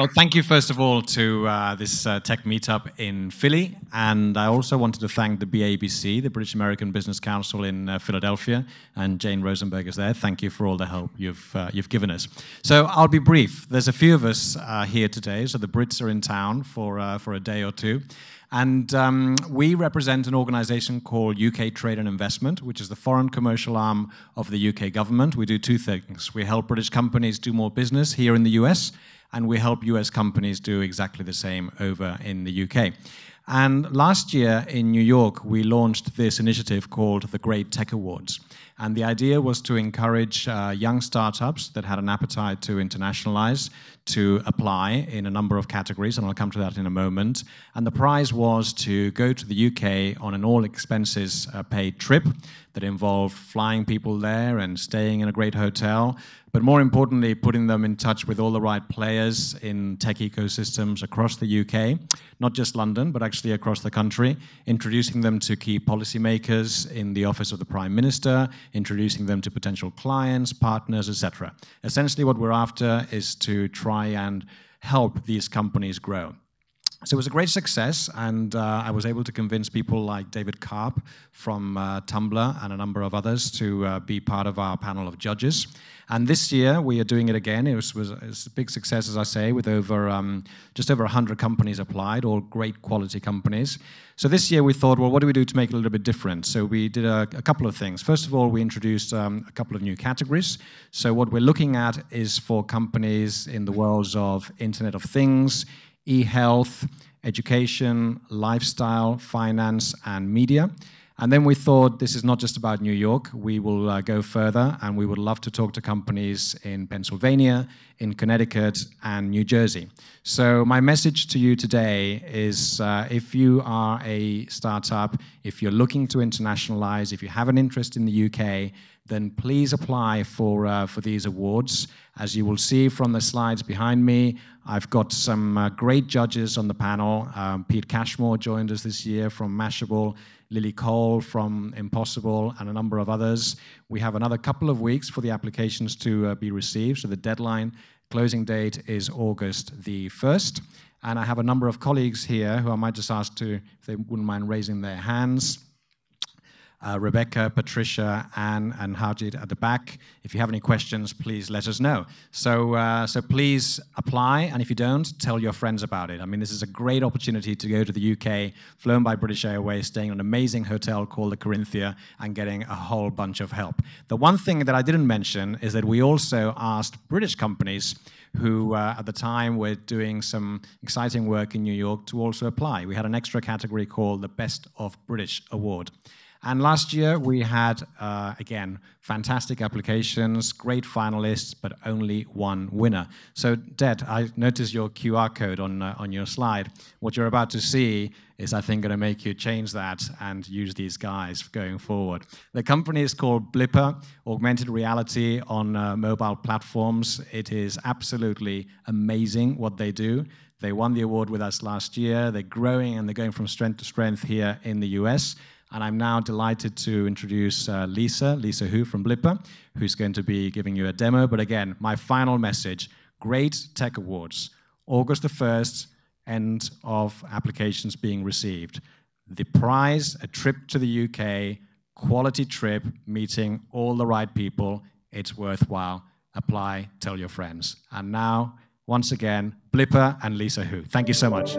Well, thank you, first of all, to this tech meetup in Philly. And I also wanted to thank the BABC, the British American Business Council in Philadelphia, and Jane Rosenberg is there. Thank you for all the help you've given us. So I'll be brief. There's a few of us here today. So the Brits are in town for a day or two. And we represent an organization called UK Trade and Investment, which is the foreign commercial arm of the UK government. We do two things. We help British companies do more business here in the US, and we help US companies do exactly the same over in the UK. And last year in New York, we launched this initiative called the GREAT Tech Awards. And the idea was to encourage young startups that had an appetite to internationalize to apply in a number of categories, and I'll come to that in a moment. And the prize was to go to the UK on an all-expenses paid trip that involved flying people there and staying in a great hotel, but more importantly, putting them in touch with all the right players in tech ecosystems across the UK, not just London, but actually across the country, introducing them to key policymakers in the office of the Prime Minister, introducing them to potential clients, partners, etc. Essentially, what we're after is to try and help these companies grow. So it was a great success, and I was able to convince people like David Karp from Tumblr and a number of others to be part of our panel of judges. And this year, we are doing it again. It was a big success, as I say, with over just over 100 companies applied, all great quality companies. So this year, we thought, well, what do we do to make it a little bit different? So we did a couple of things. First of all, we introduced a couple of new categories. So what we're looking at is for companies in the worlds of Internet of Things, e-health, education, lifestyle, finance, and media. And then we thought, this is not just about New York. We will go further, and we would love to talk to companies in Pennsylvania, in Connecticut, and New Jersey. So my message to you today is if you are a startup, if you're looking to internationalize, if you have an interest in the UK, then please apply for these awards. As you will see from the slides behind me, I've got some great judges on the panel. Pete Cashmore joined us this year from Mashable, Lily Cole from Impossible, and a number of others. We have another couple of weeks for the applications to be received, so the deadline closing date is August the 1st. And I have a number of colleagues here who I might just ask to, if they wouldn't mind raising their hands. Rebecca, Patricia, Anne, and Harjit at the back. If you have any questions, please let us know. So, so please apply, and if you don't, tell your friends about it. I mean, this is a great opportunity to go to the UK, flown by British Airways, staying in an amazing hotel called the Corinthia, and getting a whole bunch of help. The one thing that I didn't mention is that we also asked British companies who at the time were doing some exciting work in New York to also apply. We had an extra category called the Best of British Award. And last year, we had, again, fantastic applications, great finalists, but only one winner. So, Det, I noticed your QR code on your slide. What you're about to see is, I think, going to make you change that and use these guys going forward. The company is called Blippar, augmented reality on mobile platforms. It is absolutely amazing what they do. They won the award with us last year. They're growing, and they're going from strength to strength here in the US. And I'm now delighted to introduce Lisa Hu from Blippar, who's going to be giving you a demo. But again, my final message, Great Tech Awards, August the 1st, end of applications being received. The prize, a trip to the UK, quality trip, meeting all the right people. It's worthwhile. Apply, tell your friends. And now, once again, Blippar and Lisa Hu. Thank you so much.